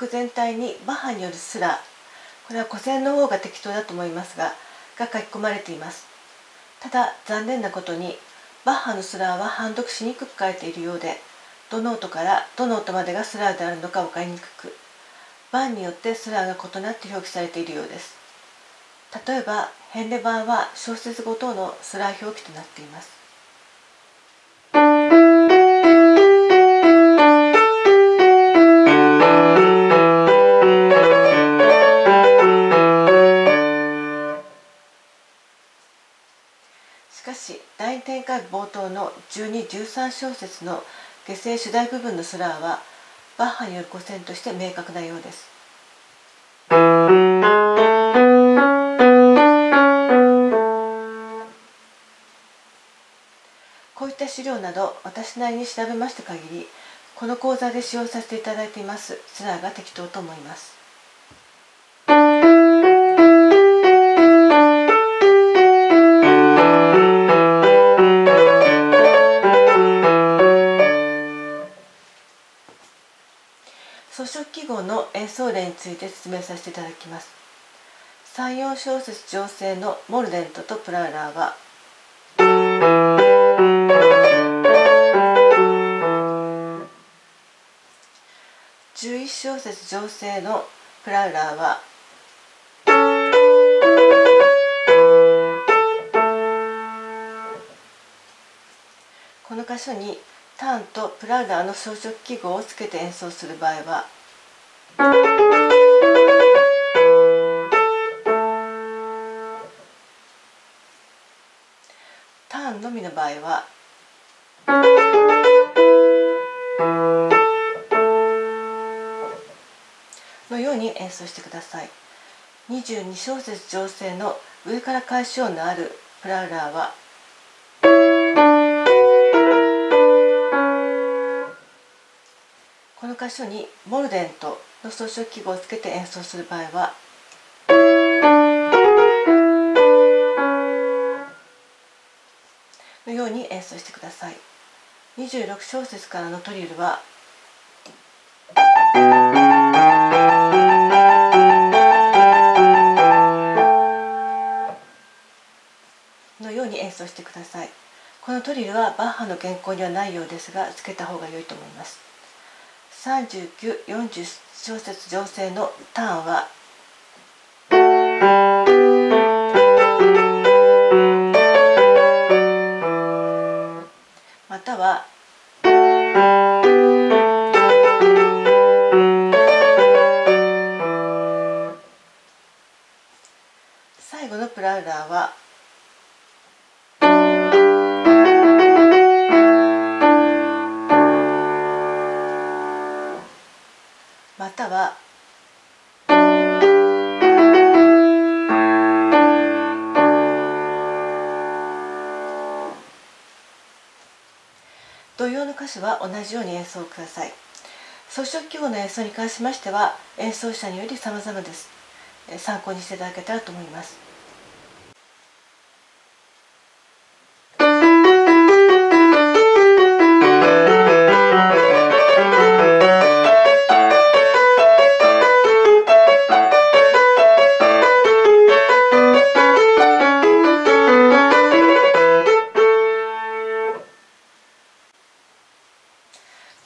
曲全体にバッハによるスラー、これは古典の方が適当だと思いますが書き込まれています。ただ残念なことにバッハのスラーは判読しにくく書いているようで、どの音からどの音までがスラーであるのか分かりにくく、版によってスラーが異なって表記されているようです。例えばヘンレ版は小節ごとのスラー表記となっています。しかし第2展開冒頭の12、13小節の下声主題部分のスラーはバッハによる古典として明確なようです。こういった資料など私なりに調べました限り、この講座で使用させていただいていますスラーが適当と思います。草食記号の演奏例について説明させていただきます。3、4小節上声のモルデントとプラーラーは11小節上声のプラーラーはこの箇所にターンとプラーラーの草食記号をつけて演奏する場合はターンのみの場合はのように演奏してください。22小節上声の上から返し音のあるプラーラーはこの箇所にモルデントの草食記号をつけて演奏する場合はのように演奏してください。26小節からのトリルはのように演奏してください。このトリルはバッハの原稿にはないようですが、つけた方が良いと思います。39、40小節上声のターンはまたは最後のプラウラーはまたは同様の歌詞は同じように演奏ください。草食記号の演奏に関しましては演奏者により様々です。参考にしていただけたらと思います。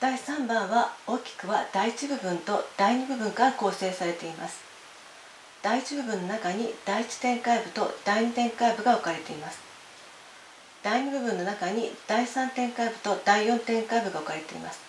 第3番は大きくは第1部分と第2部分から構成されています。第1部分の中に第1展開部と第2展開部が置かれています。第2部分の中に第3展開部と第4展開部が置かれています。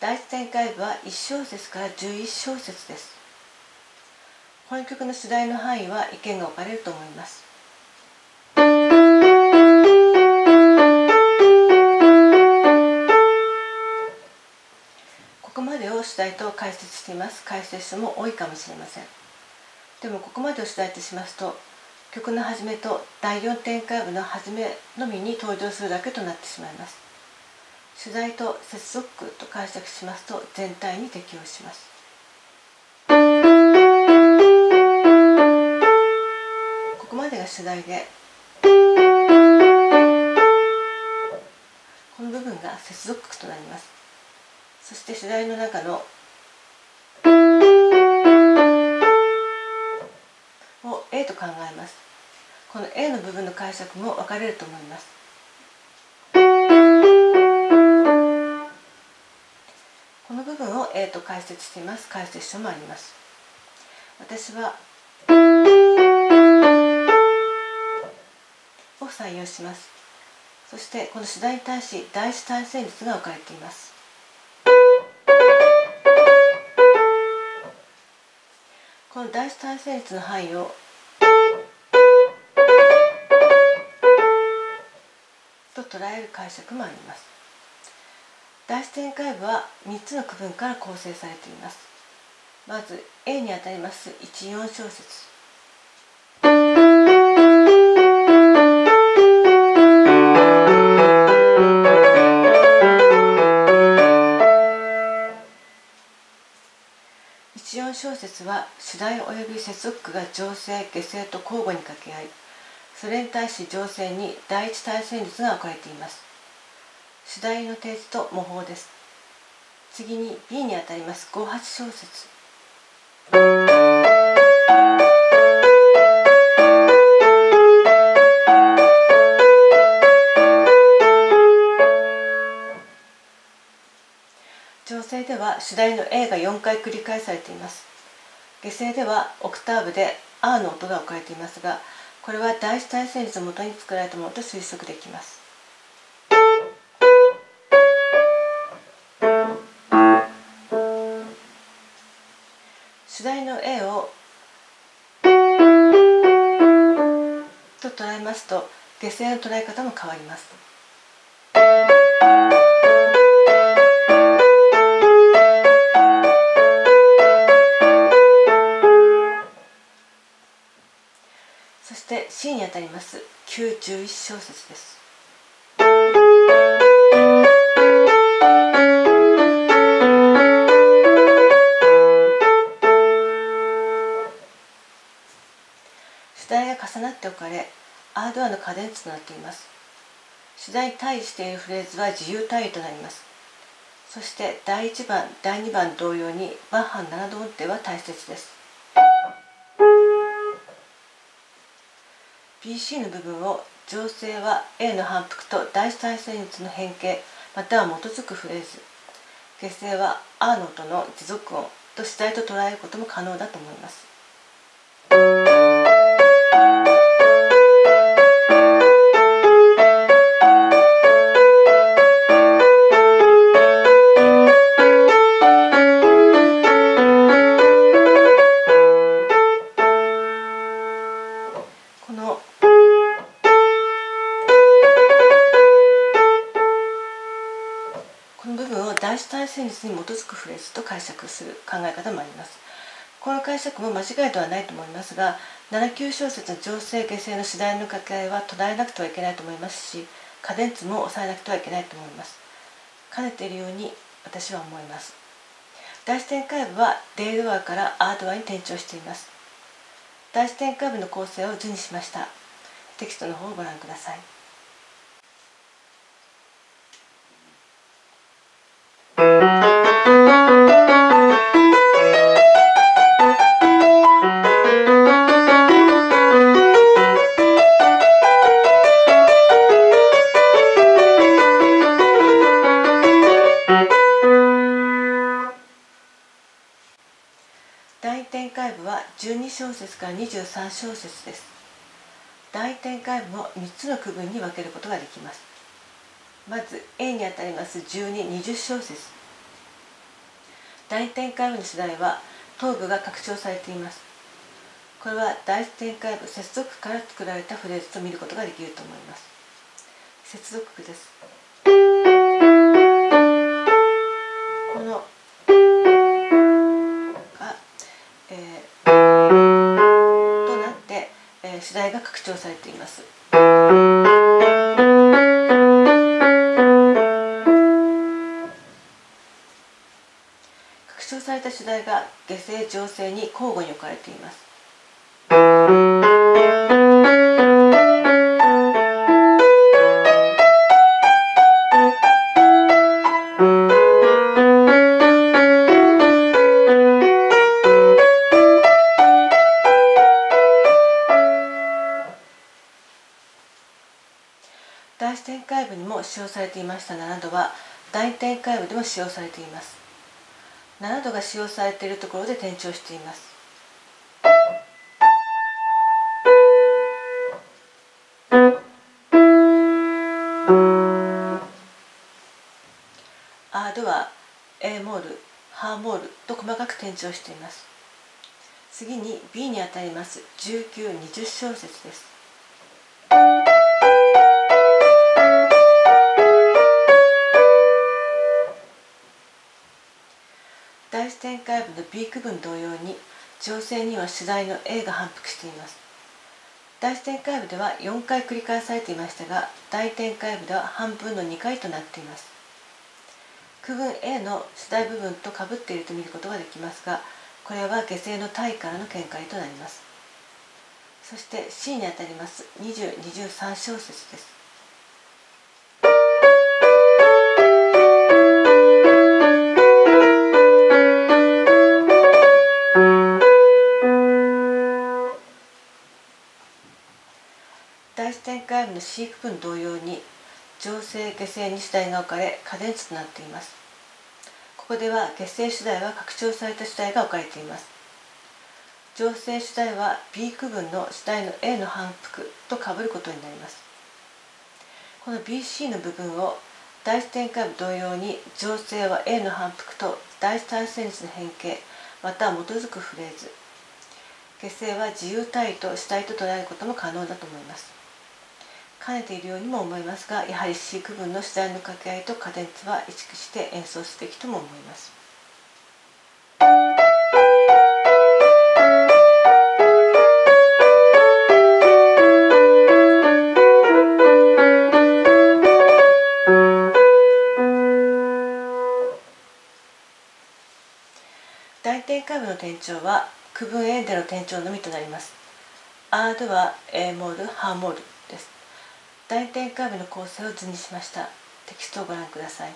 第1展開部は1小節から11小節です。この曲の主題の範囲は意見が分かれると思います。ここまでを主題と解説しています。解説書も多いかもしれません。でもここまでを主題としますと、曲の始めと第4展開部の始めのみに登場するだけとなってしまいます。主題と接続句と解釈しますと全体に適用します。ここまでが主題で、この部分が接続句となります。そして主題の中のこ A と考えます。この A の部分の解釈も分かれると思います。この部分を A と解説しています。解説書もあります。私はを採用します。そしてこの主題に対し第一対旋律が置かれています。この第一対旋律の範囲をと捉える解釈もあります。第一展開部は3つの区分から構成されています。まず A にあたります1、4小節。1、4小節は主題及び接続句が情勢、下声と交互に掛け合い、それに対し情勢に第一対旋律が置かれています。主題の提示と模倣です。次に B にあたります5、8小節。情勢では主題の A が4回繰り返されています。下声ではオクターブで R の音が置かれていますが、これは第一対旋律のもとに作られたものと推測できます。主題の A をと捉えますと、下声の捉え方も変わります。そして C にあたります9、11小節です。主題が重なって置かれ、アードアのカデンツとなっています。主題に対しているフレーズは自由対位となります。そして第1番、第2番同様にバッハの7度音程は大切です。BC の部分を情勢は A の反復と第一対旋律の変形、または基づくフレーズ、下声は R の音の持続音と主題と捉えることも可能だと思います。この部分を第一対旋律に基づくフレーズと解釈する考え方もあります。この解釈も間違いではないと思いますが、7、9小節の情勢・下声の主題の掛け合いは捉えなくてはいけないと思いますし、カデンツも抑えなくてはいけないと思います。兼ねているように私は思います。第一展開部は D ドアから R ドアに転調しています。第一展開部の構成を図にしました。テキストの方をご覧ください。第一展開部は12小節から23小節です。第一展開部も3つの区分に分けることができます。まず A にあたります12、20小節。第一展開部の主題は頭部が拡張されています。これは第一展開部接続句から作られたフレーズと見ることができると思います。接続句です。このとなって、主題が拡張されています。拡張された主題が下声・上声に交互に置かれています。展開部にも使用されていました7度は大展開部でも使用されています。7度が使用されているところで転調しています。アードは A モール、ハーモールと細かく転調しています。次に B にあたります19、20小節です。第一展開部の B 区分同様に調整には主題の A が反復しています。第一展開部では4回繰り返されていましたが、第一展開部では半分の2回となっています。区分 A の主題部分とかぶっていると見ることができますが、これは下声の対からの見解となります。そして C にあたります20、23小節です。第一展開部の C 区分同様に上声下声に主題が置かれカデンツとなっています。ここでは下声主題は拡張された主題が置かれています。上声主題は B 区分の主題の A の反復と被ることになります。この BC の部分を第一展開部同様に上声は A の反復と第一対旋律の変形または基づくフレーズ、下声は自由体と主体と捉えることも可能だと思います。兼ねているようにも思いますが、やはり C 区分の主題の掛け合いとカデンツは意識して演奏すべきとも思います。大展開部の転調は区分 A での転調のみとなります。アードは A モール、ハーモールです。第一展開部の構成を図にしました。テキストをご覧ください。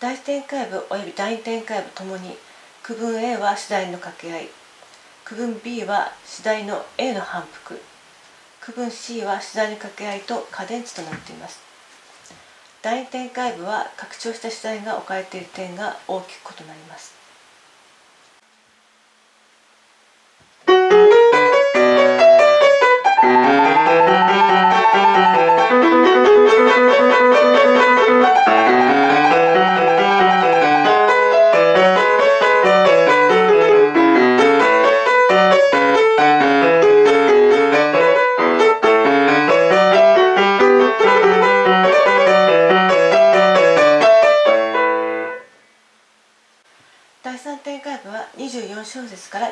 第一展開部および第二展開部ともに区分 A は主題の掛け合い、区分 B は主題の A の反復、区分 C は主題の掛け合いとカデンツとなっています。第二展開部は拡張した主題が置かれている点が大きく異なります。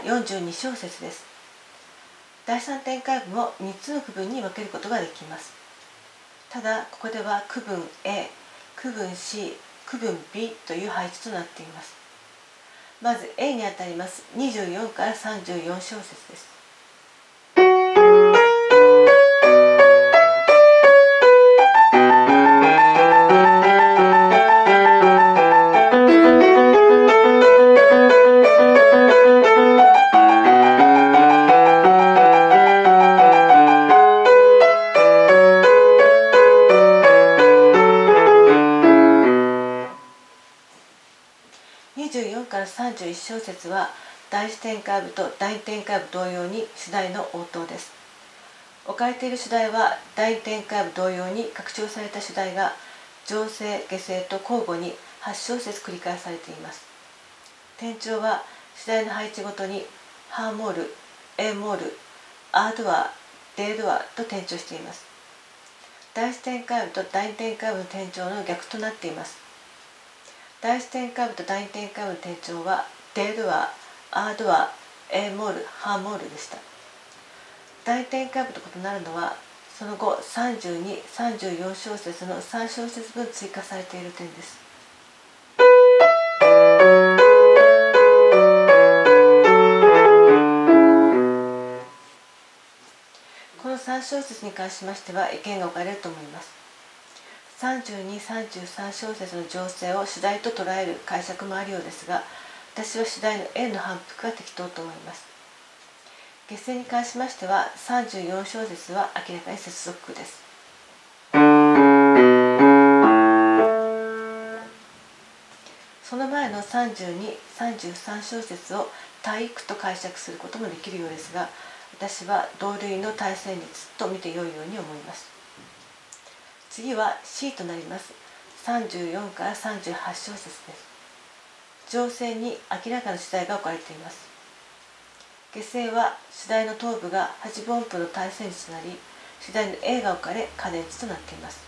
42小節です。第三展開部を3つの区分に分けることができます。ただここでは区分 A、区分 C、区分 B という配置となっています。まず A にあたります24から34小節です。31小節は第一展開部と第二展開部同様に主題の応答です。置かれている主題は第二展開部同様に拡張された主題が上声下声と交互に8小節繰り返されています。転調は主題の配置ごとにハーモール、A モール、アードア、デードアと転調しています。第一展開部と第二展開部の転調の逆となっています。第一展開部と第二展開部の転調は D ドア、R ドア、A モール、ハーモールでした。第二展開部と異なるのはその後32、34小節の3小節分追加されている点です。この3小節に関しましては意見が分かれると思います。32、33小節の情勢を主題と捉える解釈もあるようですが、私は主題の A の反復が適当と思います。下声に関しましては34小節は明らかに接続です。の32、33小節を対幾と解釈することもできるようですが、私は同類の対旋律と見て良いように思います。次は C となります。34から38小節です。情勢に明らかな主題が置かれています。下声は主題の頭部が8分音符の対旋律となり、主題の A が置かれカネ打ちとなっています。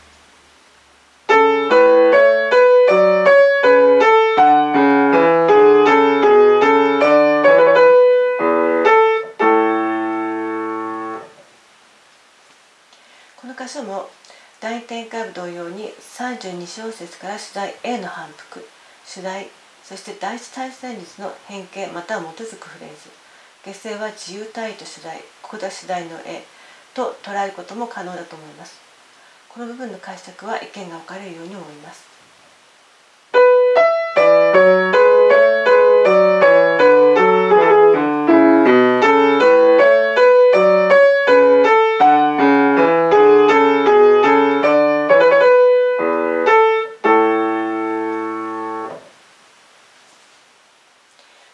この箇所も第2展開部同様に32小節から主題 A の反復、主題、そして第1対旋律の変形または基づくフレーズ、下声は自由単位と主題、ここでは主題の A と捉えることも可能だと思います。この部分の解釈は意見が分かれるように思います。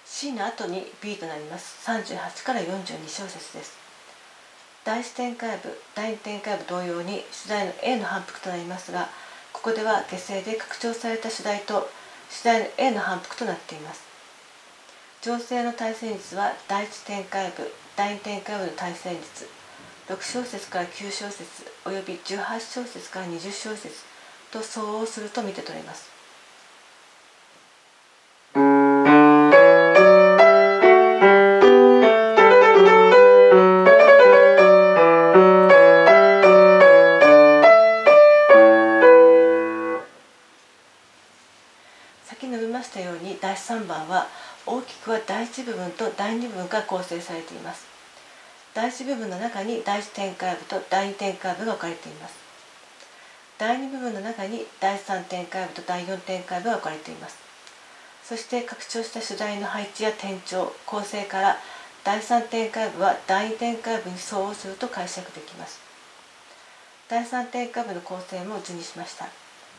C の後に B となります。38から42小節です。第1展開部、第2展開部同様に主題の A の反復となりますが、ここでは下声で拡張された主題と主題の A の反復となっています。情勢の対旋律は第1展開部、第2展開部の対旋律、6小節から9小節および18小節から20小節と相応すると見て取れます。第3番は大きくは第1部分と第2部分が構成されています。第1部分の中に第1展開部と第2展開部が置かれています。第2部分の中に第3展開部と第4展開部が置かれています。そして拡張した主題の配置や転調、構成から第3展開部は第2展開部に相応すると解釈できます。第3展開部の構成も図にしました。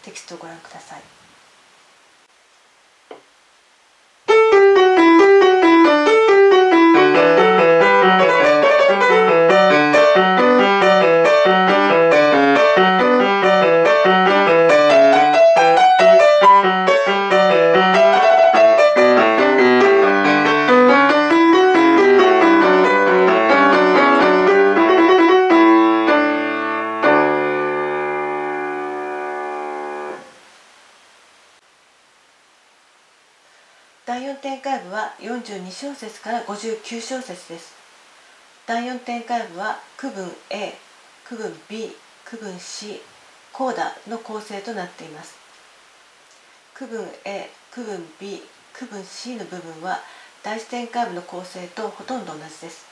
テキストをご覧ください。第4展開部は42小節から59小節です。第4展開部は区分 A、区分 B、区分 C、コーダの構成となっています。区分 A、区分 B、区分 C の部分は第1展開部の構成とほとんど同じです。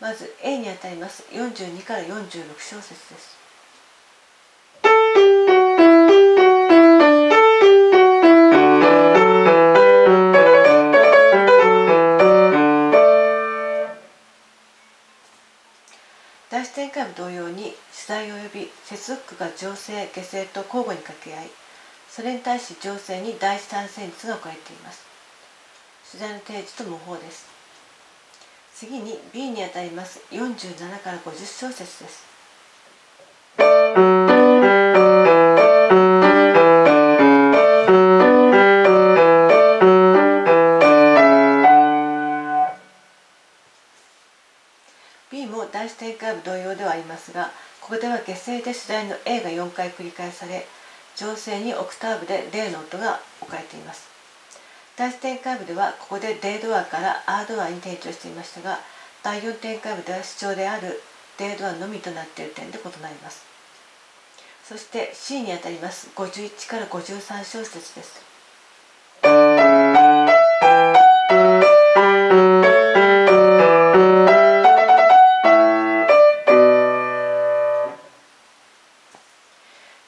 まず A にあたります42から46小節です。第1展開部同様に主題及び接続句が情勢、下声と交互に掛け合い、それに対し情勢に第1対旋律が置かれています。主題の提示と模倣です。次に B にあたります47から50小節です。B も第1展開部同様ではありますが、ここでは下声で主題の A が4回繰り返され、情勢にオクターブで D の音が置かれています。第1展開部ではここで D ドアから R ドアに転調していましたが、第4展開部では主張である D ドアのみとなっている点で異なります。そして C にあたります51から53小節です。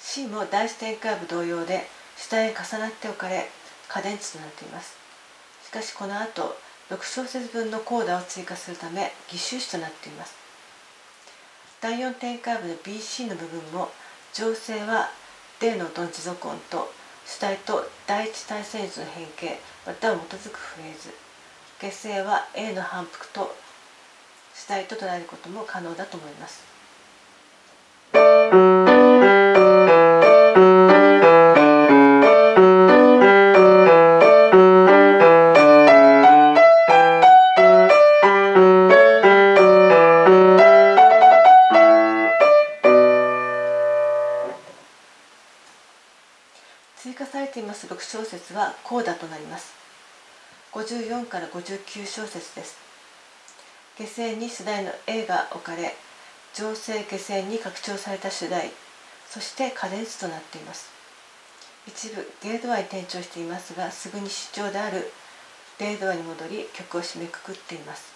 C も第1展開部同様で主題に重なって置かれカデンツとなっています。しかしこの後6小節分のコーダを追加するため義手詞となっています。第4展開部の BC の部分も情勢は D の音の持続音と主主体と第一体性図の変形または基づくフレーズ結成は A の反復と主体と捉えることも可能だと思います。追加されています6小節はコーダとなります。54から59小節です。下声に主題の A が置かれ、上声下声に拡張された主題、そしてカデンスとなっています。一部ゲードアに転調していますが、すぐに主調であるレードアに戻り曲を締めくくっています。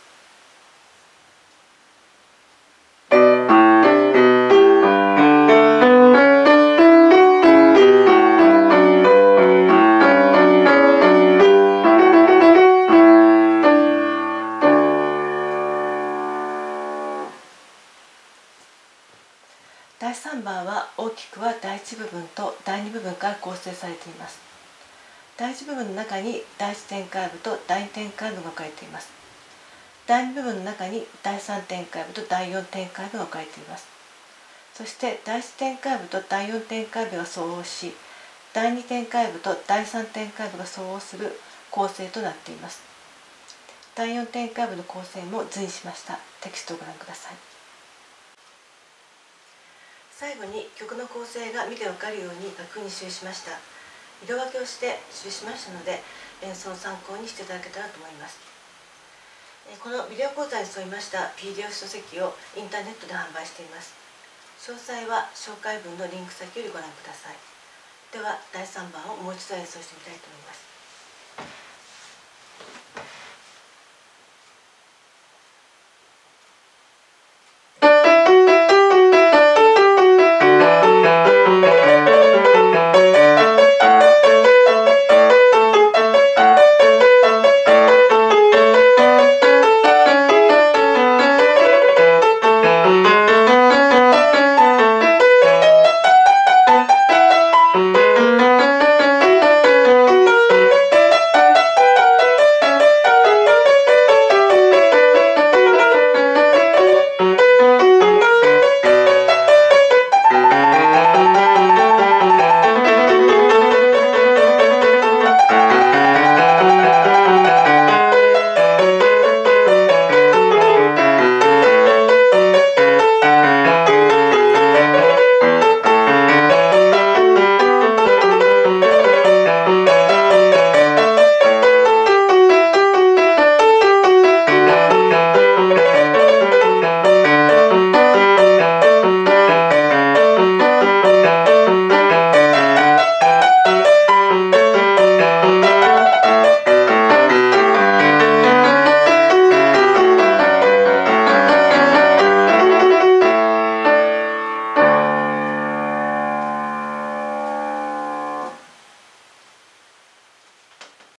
第3番は大きくは第1部分と第2部分から構成されています。第1部分の中に第1展開部と第2展開部が置かれています。第2部分の中に第3展開部と第4展開部が置かれています。そして第1展開部と第4展開部が相応し、第2展開部と第3展開部が相応する構成となっています。第4展開部の構成も図にしました。テキストをご覧ください。最後に曲の構成が見てわかるように楽譜に記しました。色分けをして記しましたので、演奏の参考にしていただけたらと思います。このビデオ講座に沿いました PDF 書籍をインターネットで販売しています。詳細は紹介文のリンク先よりご覧ください。では第3番をもう一度演奏してみたいと思います。